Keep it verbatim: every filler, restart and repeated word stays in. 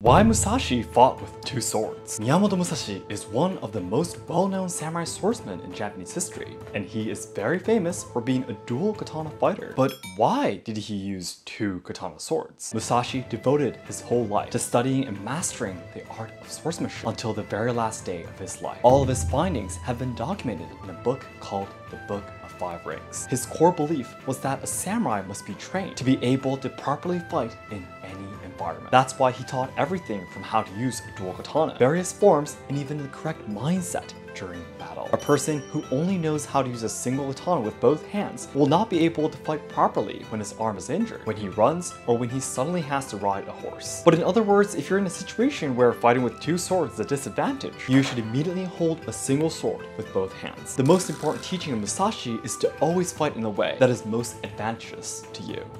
Why Musashi fought with two swords. Miyamoto Musashi is one of the most well-known samurai swordsmen in Japanese history, and he is very famous for being a dual katana fighter. But why did he use two katana swords? Musashi devoted his whole life to studying and mastering the art of swordsmanship until the very last day of his life. All of his findings have been documented in a book called The Book of Five Rings. His core belief was that a samurai must be trained to be able to properly fight in any environment. That's why he taught everything from how to use a dual katana, various forms, and even the correct mindset during battle. A person who only knows how to use a single katana with both hands will not be able to fight properly when his arm is injured, when he runs, or when he suddenly has to ride a horse. But in other words, if you're in a situation where fighting with two swords is a disadvantage, you should immediately hold a single sword with both hands. The most important teaching of Musashi is to always fight in a way that is most advantageous to you.